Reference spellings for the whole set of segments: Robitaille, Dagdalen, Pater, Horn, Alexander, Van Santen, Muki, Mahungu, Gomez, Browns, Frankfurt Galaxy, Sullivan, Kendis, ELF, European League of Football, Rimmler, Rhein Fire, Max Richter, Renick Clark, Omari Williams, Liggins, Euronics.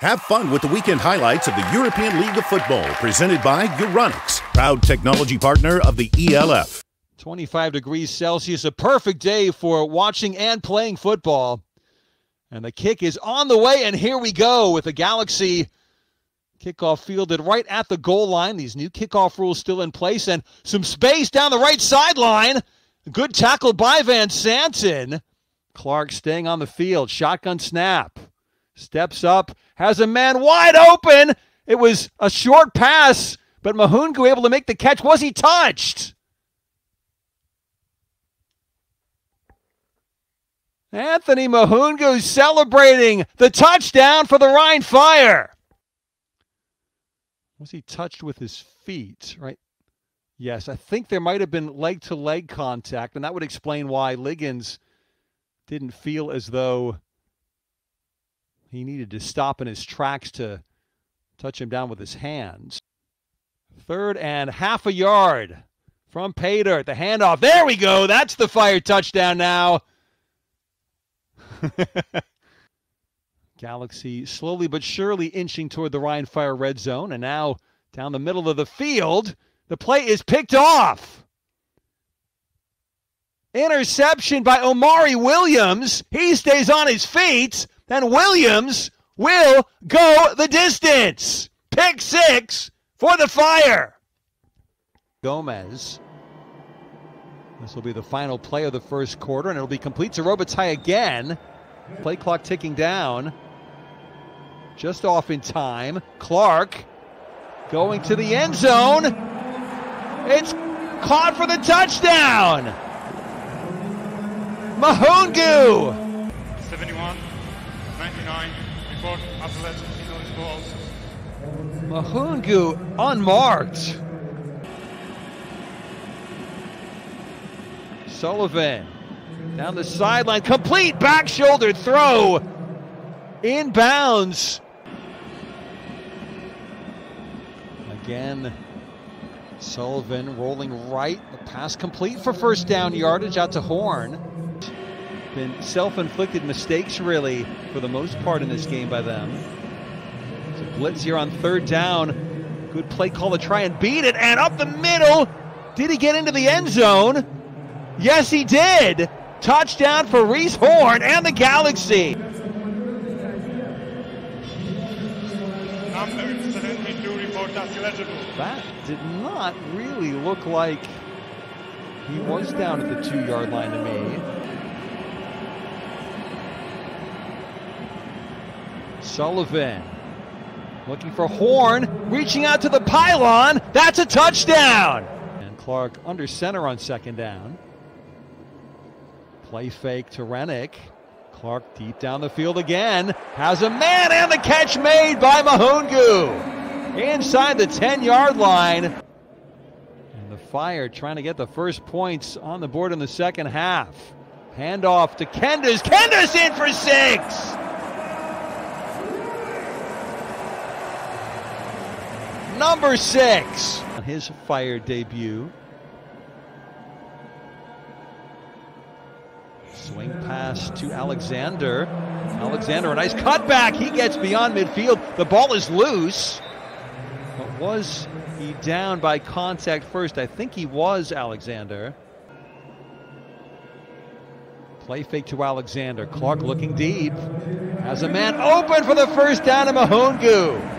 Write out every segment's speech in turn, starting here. Have fun with the weekend highlights of the European League of Football, presented by Euronics, proud technology partner of the ELF. 25 degrees Celsius, a perfect day for watching and playing football. And the kick is on the way, and here we go with the Galaxy kickoff fielded right at the goal line. These new kickoff rules still in place, and some space down the right sideline. Good tackle by Van Santen. Clark staying on the field. Shotgun snap. Steps up. Has a man wide open. It was a short pass, but Mahungu able to make the catch. Was he touched? Anthony Mahungu celebrating the touchdown for the Rhein Fire. Was he touched with his feet, right? Yes, I think there might have been leg-to-leg contact, and that would explain why Liggins didn't feel as though he needed to stop in his tracks to touch him down with his hands. Third and half a yard from Pater. The handoff. There we go. That's the Fire touchdown now. Galaxy slowly but surely inching toward the Rhein Fire red zone, and now down the middle of the field, the play is picked off. Interception by Omari Williams. He stays on his feet, and Williams will go the distance. Pick six for the Fire. Gomez. This will be the final play of the first quarter, and it'll be complete to Robitaille again. Play clock ticking down. Just off in time. Clark going to the end zone. It's caught for the touchdown. Mahungu. 71, 99, report after that, penalty balls. Mahungu unmarked. Sullivan down the sideline. Complete back shoulder throw. Inbounds. Again, Sullivan rolling right. The pass complete for first down yardage out to Horn. Been self-inflicted mistakes, really, for the most part in this game by them. It's a blitz here on third down. Good play call to try and beat it. And up the middle. Did he get into the end zone? Yes, he did. Touchdown for Reese Horn and the Galaxy. Number 72, report as eligible. That did not really look like he was down at the 2-yard line to me. Sullivan looking for Horn, reaching out to the pylon. That's a touchdown. And Clark under center on second down. Play fake to Renick. Clark deep down the field again. Has a man and the catch made by Mahungu. Inside the 10-yard line. And the Fire trying to get the first points on the board in the second half. Handoff to Kendis. Kendis in for six. Number 6. On his Fire debut. Swing pass to Alexander. Alexander, a nice cutback. He gets beyond midfield. The ball is loose. But was he down by contact first? I think he was, Alexander. Play fake to Alexander. Clark looking deep. Has a man open for the first down to Mahungu.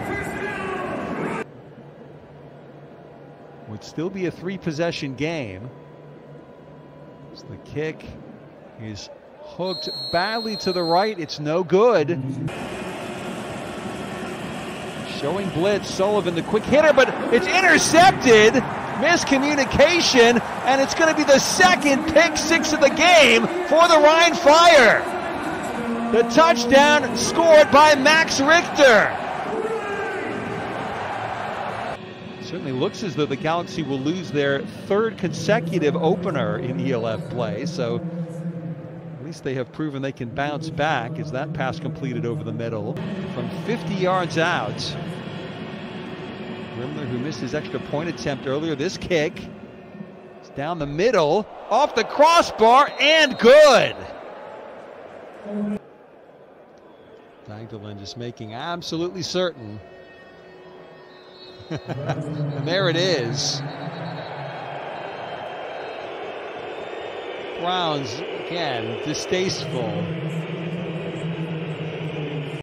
Would still be a 3-possession game. It's the kick. He's hooked badly to the right. It's no good. Showing blitz. Sullivan, the quick hitter, but it's intercepted. Miscommunication, and it's going to be the second pick six of the game for the Rhein Fire. The touchdown scored by Max Richter. Certainly looks as though the Galaxy will lose their third consecutive opener in ELF play, so they have proven they can bounce back as that pass completed over the middle from 50 yards out. Rimmler, who missed his extra point attempt earlier, this kick is down the middle, off the crossbar, and good. Dagdalen just making absolutely certain. And there it is. Browns again, distasteful.